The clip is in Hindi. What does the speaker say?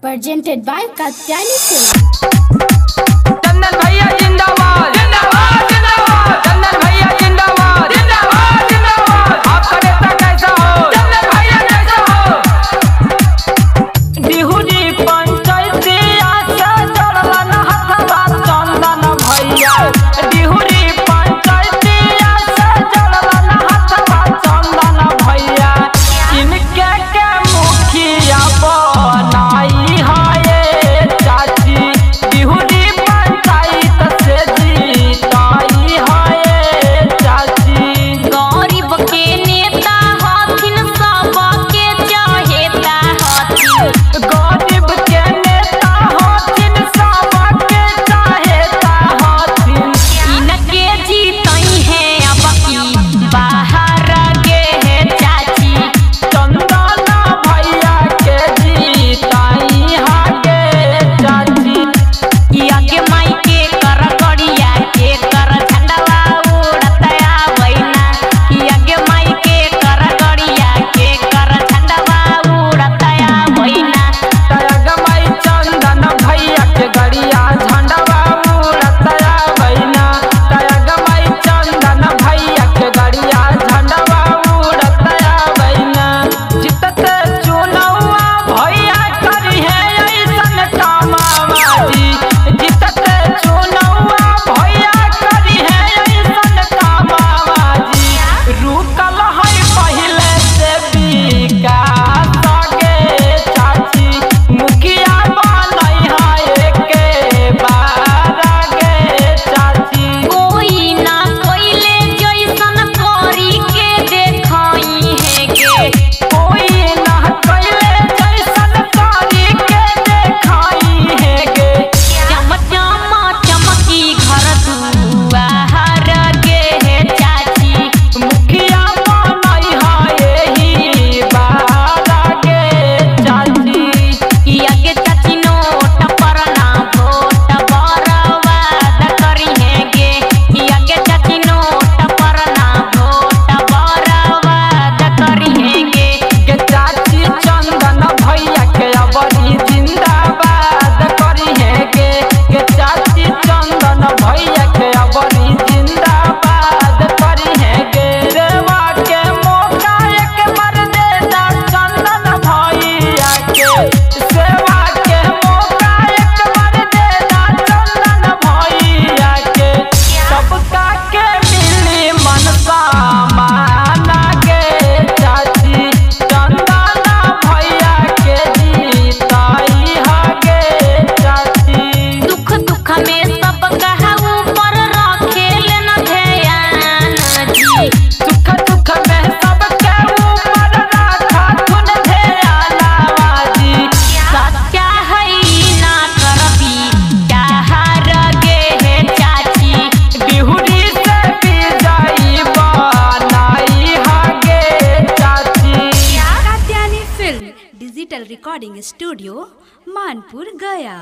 Presented by Katyani Singh। चंदन भैया जिंदाबाद जिंदाबाद जिंदाबाद। चंदन भैया जिंदाबाद जिंदाबाद जिंदाबाद। आपका नेता कैसा हो चंदन भैया कैसा हो। बिहू जी रिकॉर्डिंग स्टूडियो, मानपुर गया।